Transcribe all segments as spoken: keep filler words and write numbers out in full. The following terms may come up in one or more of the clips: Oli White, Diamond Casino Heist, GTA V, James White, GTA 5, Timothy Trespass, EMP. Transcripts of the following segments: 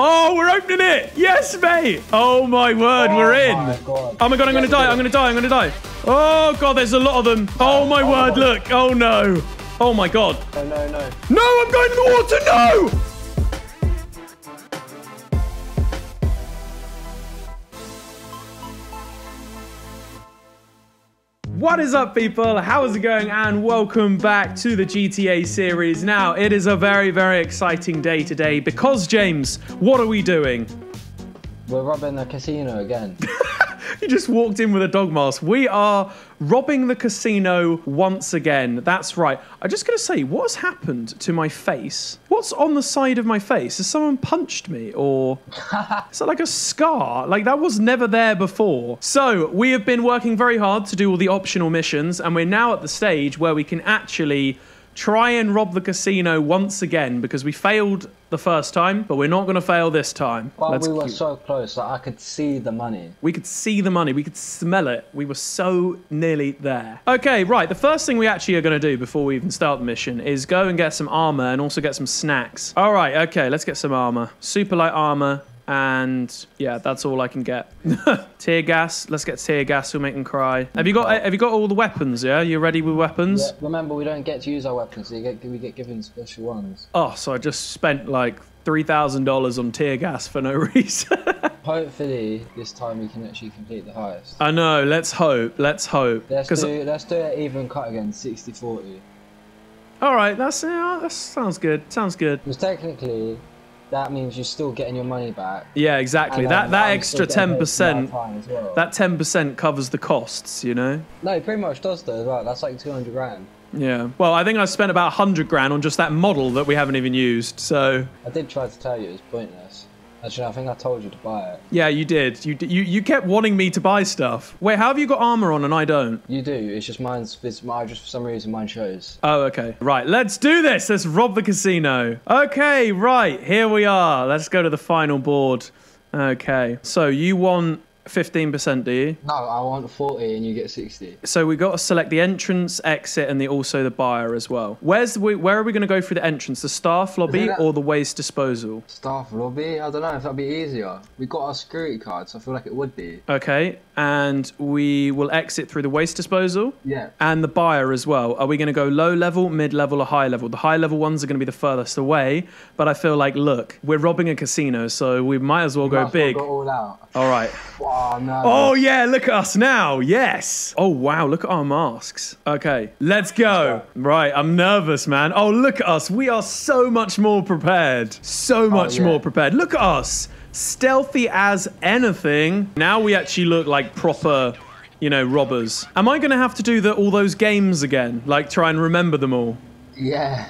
Oh, we're opening it. Yes, mate. Oh, my word. Oh, we're in. My God. Oh, my God. I'm going to die. I'm going to die. I'm going to die. Oh, God. There's a lot of them. Oh, my oh, word. Look. Oh, no. Oh, my God. No, no, no. No, I'm going in the water. No. What is up, people? How is it going? And welcome back to the G T A series. Now, it is a very, very exciting day today because, James, what are we doing? We're robbing the casino again. You just walked in with a dog mask. We are robbing the casino once again. That's right. I'm just going to say, what's happened to my face? What's on the side of my face? Has someone punched me or... Is that like a scar? Like, that was never there before. So, we have been working very hard to do all the optional missions, and we're now at the stage where we can actually try and rob the casino once again, because we failed the first time, but we're not going to fail this time. Well, Let's we were keep... so close that I could see the money. We could see the money. We could smell it. We were so nearly there. Okay, right. The first thing we actually are going to do before we even start the mission is go and get some armor and also get some snacks. All right, okay. Let's get some armor. Super light armor. And yeah, that's all I can get. Tear gas. Let's get tear gas. We'll make them cry. Have you got? Have you got all the weapons? Yeah, you ready with weapons? Yeah, remember, we don't get to use our weapons. So you get, we get given special ones. Oh, so I just spent like three thousand dollars on tear gas for no reason. Hopefully, this time we can actually complete the heist. I know. Let's hope. Let's hope. Let's do. Let's do it even cut again. sixty forty. All right. That's yeah, that sounds good. Sounds good. Because technically, that means you're still getting your money back. Yeah, exactly. And, um, that that extra ten percent, well. That ten percent covers the costs, you know? No, it pretty much does though, as well. That's like two hundred grand. Yeah. Well, I think I spent about one hundred grand on just that model that we haven't even used, so... I did try to tell you, it was pointless. Actually, I think I told you to buy it. Yeah, you did. You you you kept wanting me to buy stuff. Wait, how have you got armor on and I don't? You do. It's just mine's. It's my just for some reason mine shows. Oh, okay. Right. Let's do this. Let's rob the casino. Okay. Right. Here we are. Let's go to the final board. Okay. So you want fifteen percent, do you? No, I want forty and you get sixty. So we got to select the entrance, exit, and the also the buyer as well. Where's the, where are we going to go through the entrance? The staff lobby or the waste disposal? Staff lobby? I don't know if that'd be easier. We got our security card, so I feel like it would be. Okay, and we will exit through the waste disposal. Yeah. And the buyer as well. Are we going to go low level, mid level, or high level? The high level ones are going to be the furthest away, but I feel like, look, we're robbing a casino, so we might as well we go might big. Well go all out. All right. Wow. Oh, no. Oh, yeah, look at us now. Yes. Oh, wow, look at our masks. Okay, let's go. Right, I'm nervous, man. Oh, look at us. We are so much more prepared. So much oh, yeah. more prepared. Look at us. Stealthy as anything. Now we actually look like proper, you know, robbers. Am I going to have to do the, all those games again? Like, try and remember them all? Yeah.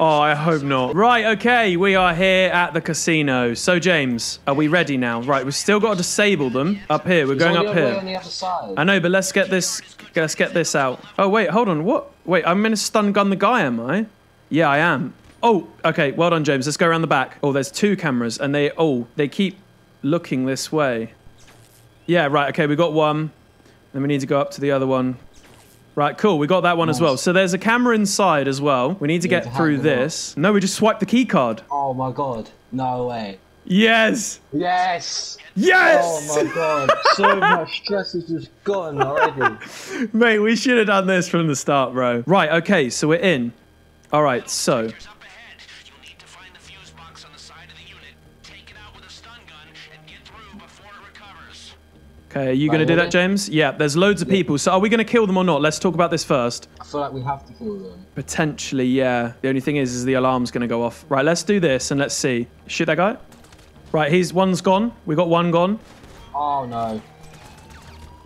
Oh, I hope not. Right, okay, we are here at the casino. So, James, are we ready now? Right, we've still got to disable them up here. We're going up here. On the other side. I know, but let's get this. Let's get this out. Oh wait, hold on. What? Wait, I'm gonna stun gun the guy, am I? Yeah, I am. Oh, okay. Well done, James. Let's go around the back. Oh, there's two cameras, and they oh they keep looking this way. Yeah, right. Okay, we got one. Then we need to go up to the other one. Right, cool. We got that one nice. as well. So there's a camera inside as well. We need to get through this. No, we just swiped the key card. Oh my God. No way. Yes. Yes. Yes. Oh my God. So much stress is just gone already. Mate, we should have done this from the start, bro. Right, okay. So we're in. All right, so... Okay, are you going to do that, James? Yeah, there's loads of people. So are we going to kill them or not? Let's talk about this first. I feel like we have to kill them. Potentially, yeah. The only thing is, is the alarm's going to go off. Right, let's do this and let's see. Shoot that guy. Right, he's one's gone. We got one gone. Oh, no.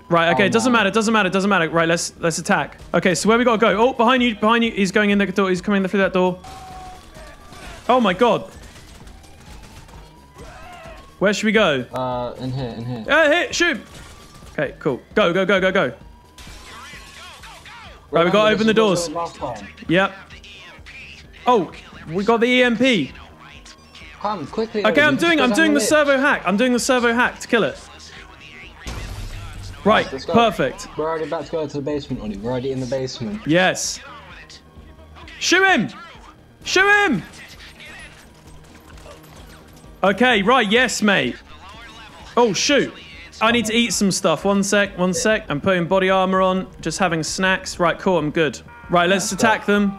Right, okay, oh, it doesn't no. matter, doesn't matter, doesn't matter. Right, let's let's attack. Okay, so where we got to go? Oh, behind you, behind you. He's going in the door. He's coming through that door. Oh, my God. Where should we go? Uh, in here, in here. Uh, here, shoot! Okay, cool. Go, go, go, go, go. You're in. Go, go, go. Right, we gotta open the doors. Yep. Oh, we got the E M P. Come quickly. Okay, I'm doing, I'm doing the servo hack. I'm doing the servo hack to kill it. Right, perfect. We're already about to go to the basement, Oli. We're already in the basement. Yes. Shoot him! Shoot him! Okay, right, yes, mate. Oh, shoot. I need to eat some stuff. One sec, one sec. I'm putting body armor on, just having snacks. Right, cool, I'm good. Right, let's attack them.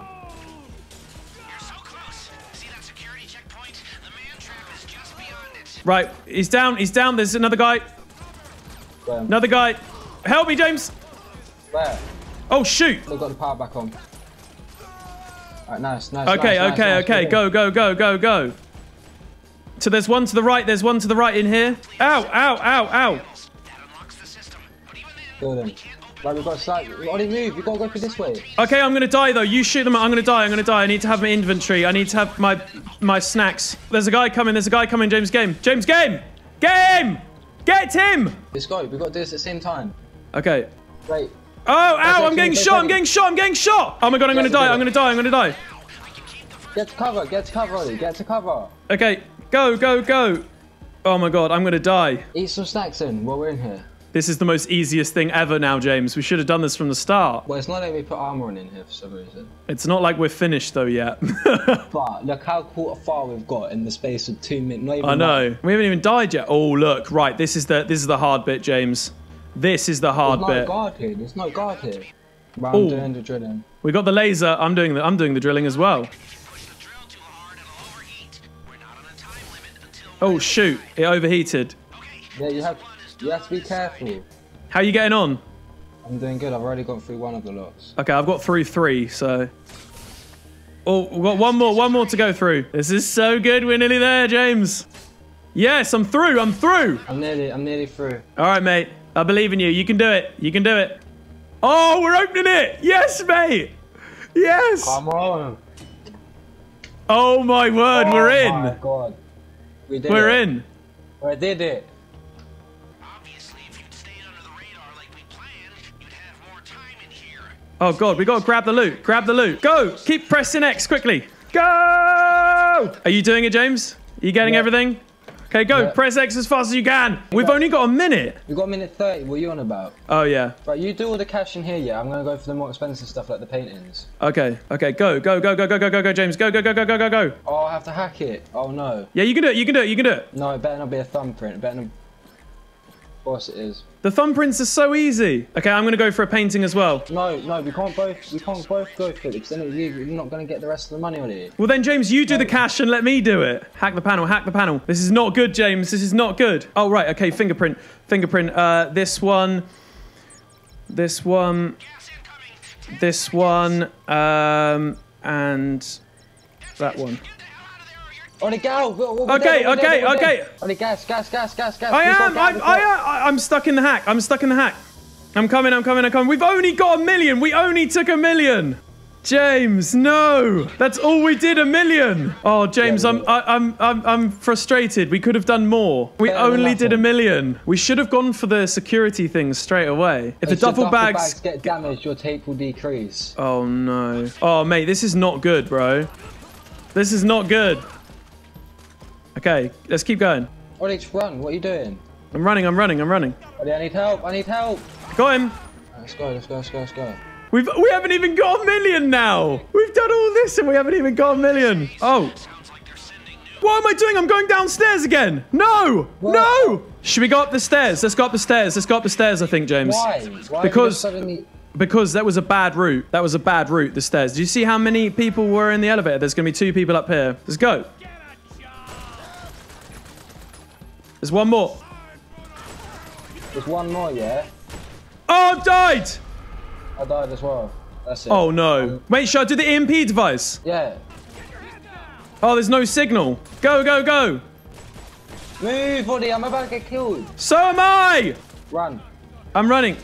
Right, he's down, he's down. There's another guy. Where? Another guy. Help me, James. Where? Oh, shoot. I've got the power back on. All right, nice, nice, okay, nice, okay, nice, okay. Nice. Go, go, go, go, go. So there's one to the right. There's one to the right in here. Ow, ow, ow, ow. Kill them. Right, we've got a slight... Ollie, move. We've got to go for this way. Okay, I'm going to die, though. You shoot them. I'm going to die. I'm going to die. I need to have my inventory. I need to have my my snacks. There's a guy coming. There's a guy coming. James, game. James, game. Game. Get him. Let's go. We've got to do this at the same time. Okay. Wait. Oh, ow. I'm getting shot. I'm getting shot. I'm getting shot. Oh, my God. I'm going to die. I'm going to die. I'm going to die. Get to cover. Get to cover, Ollie. Get to cover. Okay. Go, go, go. Oh, my God. I'm going to die. Eat some snacks in while we're in here. This is the most easiest thing ever now, James. We should have done this from the start. Well, it's not like we put armor on in here for some reason. It's not like we're finished, though, yet. But look how far we've got in the space of two minutes. I know. Much. We haven't even died yet. Oh, look. Right. This is the this is the hard bit, James. This is the hard There's no bit. Guard here. There's no guard here. Right, I'm doing the drilling. We got the laser. I'm doing the, I'm doing the drilling as well. Oh, shoot. It overheated. Yeah, you have... You have to be careful. How are you getting on? I'm doing good. I've already gone through one of the lots. Okay, I've got through three, so... Oh, we've got one more, one more to go through. This is so good. We're nearly there, James. Yes, I'm through. I'm through. I'm nearly, I'm nearly through. All right, mate. I believe in you. You can do it. You can do it. Oh, we're opening it. Yes, mate. Yes. Come on. Oh, my word. Oh, we're in. Oh, my God. We did we're it. in. We did it. Oh, God, we got to grab the loot. Grab the loot. Go. Keep pressing X quickly. Go. Are you doing it, James? Are you getting yeah. everything? Okay, go. Yeah. Press X as fast as you can. We've okay. only got a minute. We've got a minute thirty. What are you on about? Oh, yeah. Right, you do all the cash in here, yeah? I'm going to go for the more expensive stuff like the paintings. Okay. Okay, go. Go, go, go, go, go, go, go, James. Go, go, go, go, go, go, go. Oh, I have to hack it. Oh, no. Yeah, you can do it. You can do it. You can do it. No, it better not be a thumbprint. It better not... Of course it is. The thumbprints are so easy. Okay, I'm gonna go for a painting as well. No, no, we can't both. We can't both go for it because then you're not gonna get the rest of the money on it. Well then, James, you do no. the cash and let me do it. Hack the panel. Hack the panel. This is not good, James. This is not good. Oh right. Okay. Fingerprint. Fingerprint. Uh, this one. This one. This one. Um, and that one. Ollie, go. We're, we're okay, dead, okay, dead, okay. Ollie, gas, gas, gas, gas, gas. I am, I'm, I am, I'm stuck in the hack. I'm stuck in the hack. I'm coming, I'm coming, I'm coming. We've only got a million. We only took a million. James, no. That's all we did, a million. Oh, James, yeah, I'm, I, I'm, I'm, I'm frustrated. We could have done more. We Better only did a million. We should have gone for the security things straight away. If, if the duffel, duffel bags, bags get damaged, your tape will decrease. Oh, no. Oh, mate, this is not good, bro. This is not good. Okay, let's keep going. Ollie, just run. What are you doing? I'm running, I'm running, I'm running. Ollie, I need help, I need help. Got him. Let's go, let's go, let's go, let's go. We've, we haven't even got a million now. We've done all this and we haven't even got a million. Oh. What am I doing? I'm going downstairs again. No, what? no. Should we go up the stairs? Let's go up the stairs. Let's go up the stairs, I think, James. Why? Why because, suddenly... because that was a bad route. That was a bad route, the stairs. Do you see how many people were in the elevator? There's going to be two people up here. Let's go. There's one more. There's one more, yeah? Oh, I've died! I died as well. That's it. Oh, no. Wait, should I do the E M P device? Yeah. Oh, there's no signal. Go, go, go. Move, buddy. I'm about to get killed. So am I! Run. I'm running.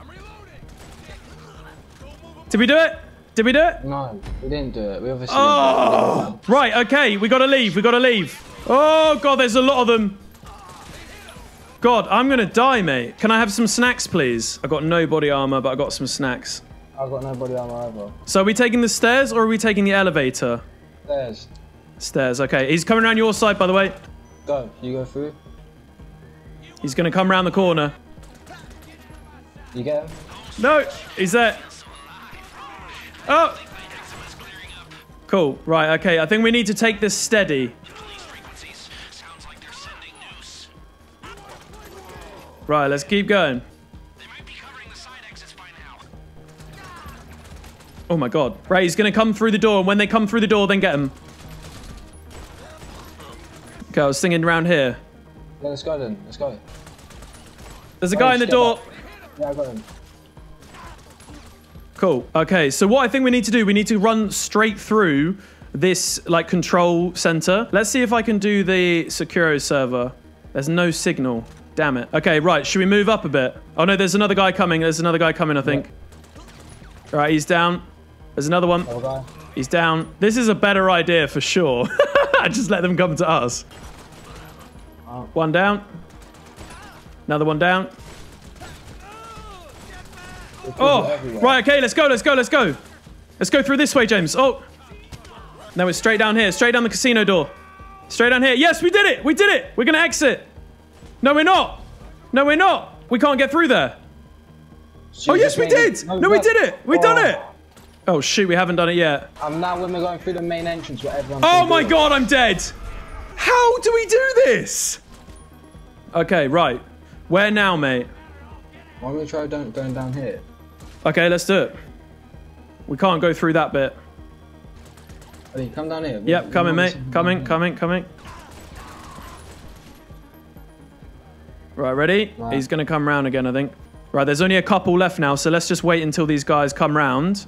I'm reloading. Did we do it? Did we do it? No, we didn't do it. We obviously oh. didn't do it. Right, okay, we gotta leave, we gotta leave. Oh, God, there's a lot of them. God, I'm gonna die, mate. Can I have some snacks, please? I got no body armor, but I got some snacks. I've got no body armor either. So are we taking the stairs or are we taking the elevator? Stairs. Stairs, okay. He's coming around your side, by the way. Go, you go through. He's gonna come around the corner. You get him? No, he's there. Oh, Cool. Right, okay. I think we need to take this steady. Right, let's keep going. Oh my god. Right, he's gonna come through the door, and when they come through the door, then get him. Okay, I was singing around here. Yeah, let's go then. Let's go. There's a guy oh, in the door. Back. Yeah, I got him. Cool. Okay, so what I think we need to do, we need to run straight through this, like, control center. Let's see if I can do the Securo server. There's no signal. Damn it. Okay, right. Should we move up a bit? Oh, no, there's another guy coming. There's another guy coming, I think. Yeah. All right, he's down. There's another one. Okay. He's down. This is a better idea for sure. Just let them come to us. Oh. One down. Another one down. Oh, everywhere. Right. Okay, let's go. Let's go. Let's go. Let's go through this way, James. Oh, no, it's straight down here. Straight down the casino door. Straight down here. Yes, we did it. We did it. We're going to exit. No, we're not. No, we're not. We can't get through there. Shoot, oh, yes, we did. No, no we did it. We've oh. done it. Oh, shoot. We haven't done it yet. I'm now when we're going through the main entrance where everyone's Oh, my God. I'm dead. How do we do this? Okay, right. Where now, mate? Why don't we try going down here? Okay, let's do it. We can't go through that bit. I mean, come down here. We, yep, we coming, mate. Coming, coming, coming. Right, ready? Right. He's going to come round again, I think. Right, there's only a couple left now, so let's just wait until these guys come round,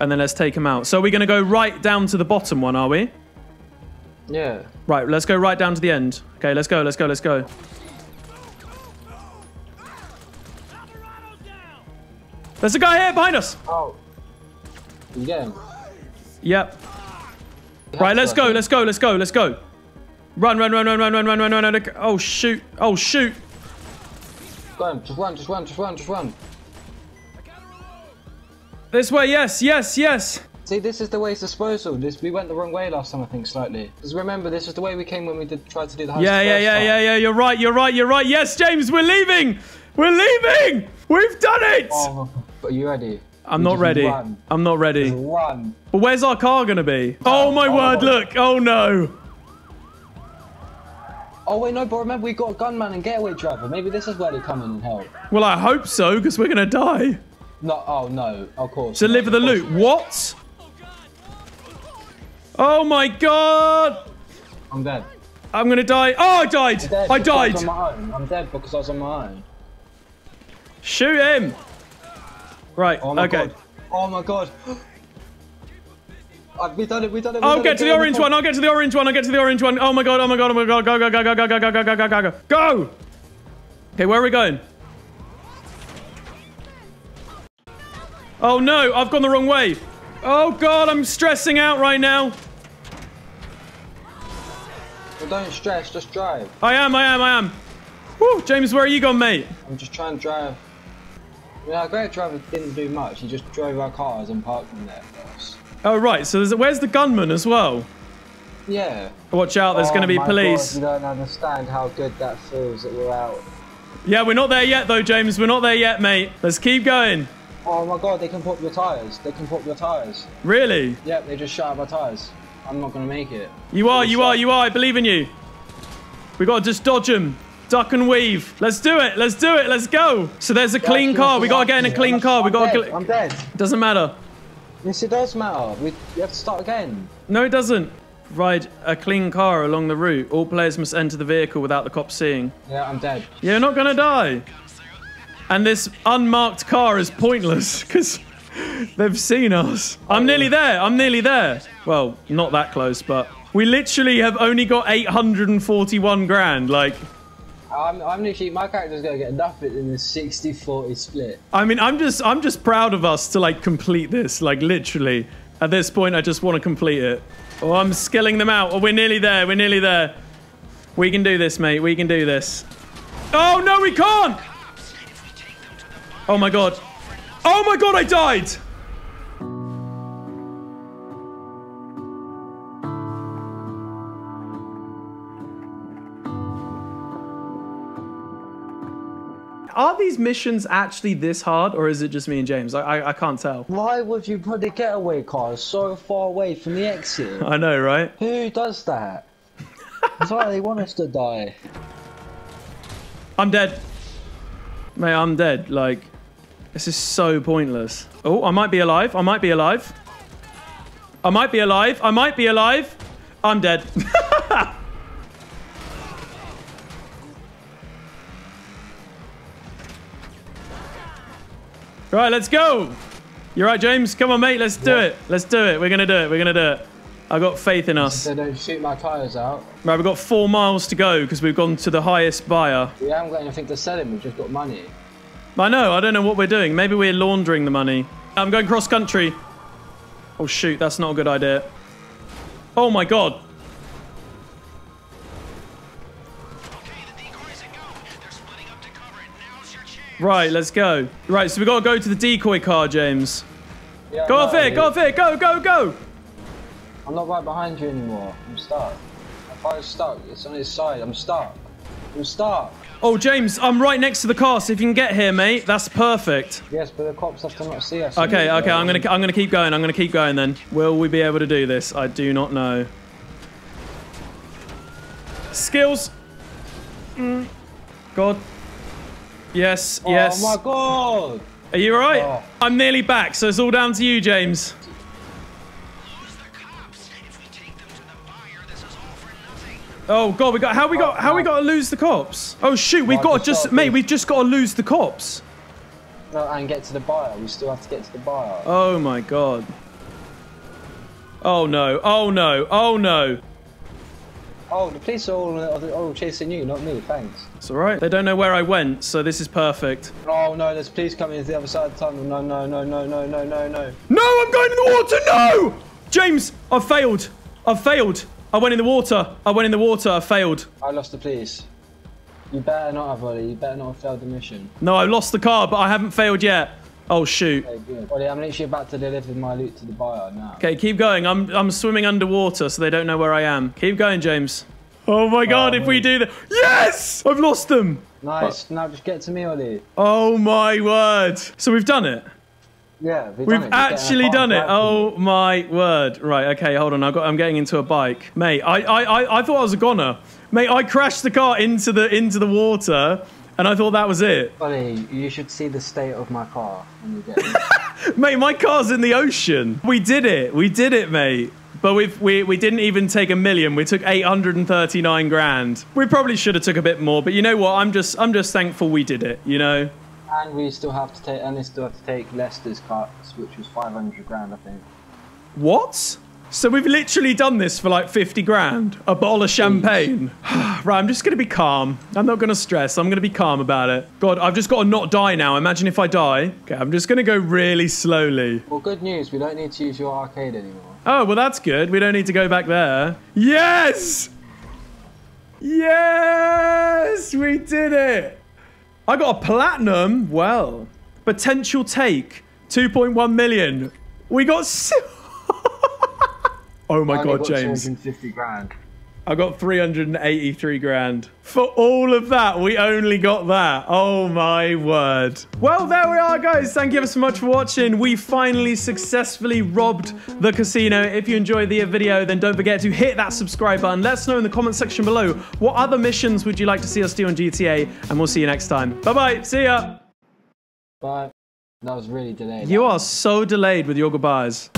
and then let's take them out. So we're going to go right down to the bottom one, are we? Yeah. Right, let's go right down to the end. Okay, let's go, let's go, let's go. There's a guy here behind us. Oh. You get him? Yep. Right, let's go, let's go, let's go, let's go. Run, run, run, run, run, run, run, run, run, run. Oh, shoot. Oh, shoot. Got him. Just run, just run, just run, just run. This way, yes, yes, yes. See, this is the way it's disposal. This, we went the wrong way last time, I think, slightly. Because remember, this is the way we came when we did try to do the house. Yeah, yeah, yeah, yeah, yeah, you're right, you're right, you're right. Yes, James, we're leaving. We're leaving. We've done it. Oh. Are you ready? I'm not ready. Run. I'm not ready. Just run. But where's our car gonna be? Oh, oh my oh. word, look. Oh no. Oh wait, no, but remember we got a gunman and getaway driver. Maybe this is where they come in and help. Well, I hope so, because we're gonna die. No, oh no, of course. Deliver the loot. What? Oh my god. I'm dead. I'm gonna die. Oh, I died. I died. I was on my own. I'm dead because I was on my own. Shoot him. Right, oh my okay. God. Oh my god. We've done it, we've done it. I'll get to the orange one, I'll get to the orange one, I'll get to the orange one. Oh my god, oh my god, oh my god. Go, go, go, go, go, go, go, go, go, go, go. Go! Okay, where are we going? Oh no, I've gone the wrong way. Oh god, I'm stressing out right now. Well, don't stress, just drive. I am, I am, I am. Woo, James, where are you going, mate? I'm just trying to drive. Yeah, our great driver didn't do much. He just drove our cars and parked them there for us. Oh, right. So there's, where's the gunman as well? Yeah. Watch out. There's oh going to be police. God, you don't understand how good that feels that we're out. Yeah, we're not there yet, though, James. We're not there yet, mate. Let's keep going. Oh, my God. They can pop your tyres. They can pop your tyres. Really? Yeah, they just shot our tyres. I'm not going to make it. You are. You are. You are. I believe in you. We got to just dodge them. Duck and weave. Let's do it. Let's do it. Let's go. So there's a clean car. We got to get in a clean car. We got to. I'm dead. Doesn't matter. Yes, it does matter. We you have to start again. No, it doesn't. Ride a clean car along the route. All players must enter the vehicle without the cops seeing. Yeah, I'm dead. You're not going to die. And this unmarked car is pointless because they've seen us. I'm nearly there. I'm nearly there. Well, not that close, but we literally have only got eight hundred forty-one grand. Like... I'm, I'm literally, my character's gonna get nothing in the sixty forty split. I mean, I'm just, I'm just proud of us to like complete this. Like literally, at this point, I just want to complete it. Oh, I'm skilling them out. Oh, we're nearly there. We're nearly there. We can do this, mate. We can do this. Oh no, we can't. Oh my god. Oh my god, I died. are these missions actually this hard, or is it just me and James? I, I, I can't tell. Why would you put the getaway car so far away from the exit? I know, right? Who does that? It's like they want us to die. I'm dead. Mate, I'm dead. Like, this is so pointless. Oh, I might be alive. I might be alive. I might be alive. I might be alive. I'm dead. Right, let's go. You're right, James. Come on, mate. Let's do yeah. it. Let's do it. We're going to do it. We're going to do it. I've got faith in us. They don't shoot my tyres out. Right, we've got four miles to go because we've gone to the highest buyer. We haven't got anything to sell him. We've just got money. I know. I don't know what we're doing. Maybe we're laundering the money. I'm going cross country. Oh, shoot. That's not a good idea. Oh, my God. Right, let's go. Right, so we got to go to the decoy car, James. Yeah, go off here, go off here, go, go, go! I'm not right behind you anymore. I'm stuck. My car's stuck. It's on his side. I'm stuck. I'm stuck. Oh, James, I'm right next to the car, so if you can get here, mate, that's perfect. Yes, but the cops have to not see us. Okay, okay, I'm gonna, I'm gonna keep going. I'm gonna keep going then. Will we be able to do this? I do not know. Skills. Mm. God. Yes, oh, yes. Oh my God! Are you alright? Oh. I'm nearly back, so it's all down to you, James. Oh God, we got how we got how we got to lose the cops? Oh shoot, we've got to just mate, we've just got to lose the cops. No, and get to the buyer. We still have to get to the buyer. Oh my God. Oh no! Oh no! Oh no! Oh, the police are all, are all chasing you, not me, thanks. It's alright. They don't know where I went, so this is perfect. Oh no, there's police coming to the other side of the tunnel. No, no, no, no, no, no, no, no. No, I'm going in the water, no! James, I failed. I failed. I went in the water. I went in the water, I failed. I lost the police. You better not have, Oli. You better not have failed the mission. No, I lost the car, but I haven't failed yet. Oh, shoot. Okay, good. Oli, I'm literally about to deliver my loot to the buyer now. Okay, keep going. I'm I'm swimming underwater, so they don't know where I am. Keep going, James. Oh, my God, oh, if we do that... Yes! I've lost them. Nice. But... Now just get to me, Oli. Oh, my word. So we've done it? Yeah, we've, we've done it. actually done it. Oh, my word. Right, okay, hold on. I've got, I'm getting into a bike. Mate, I, I, I, I thought I was a goner. Mate, I crashed the car into the into the water... And I thought that was it. Oli, you should see the state of my car when you get it. Mate, my car's in the ocean. We did it. We did it, mate. But we've, we we didn't even take a million. We took eight hundred thirty-nine grand. We probably should have took a bit more. But you know what? I'm just I'm just thankful we did it. You know. And we still have to take and they still have to take Lester's cuts, which was five hundred grand, I think. What? So we've literally done this for like fifty grand, a bottle of champagne. Right, I'm just going to be calm. I'm not going to stress. I'm going to be calm about it. God, I've just got to not die now. Imagine if I die. Okay, I'm just going to go really slowly. Well, good news. We don't need to use your arcade anymore. Oh, well, that's good. We don't need to go back there. Yes! Yes! We did it! I got a platinum. Well, potential take, two point one million. We got... Oh my God, James. three hundred fifty grand. I got three hundred eighty-three grand. For all of that, we only got that. Oh my word. Well, there we are, guys. Thank you so much for watching. We finally successfully robbed the casino. If you enjoyed the video, then don't forget to hit that subscribe button. Let us know in the comment section below, what other missions would you like to see us do on G T A? And we'll see you next time. Bye-bye. See ya. Bye. That was really delayed. You are so delayed with your goodbyes.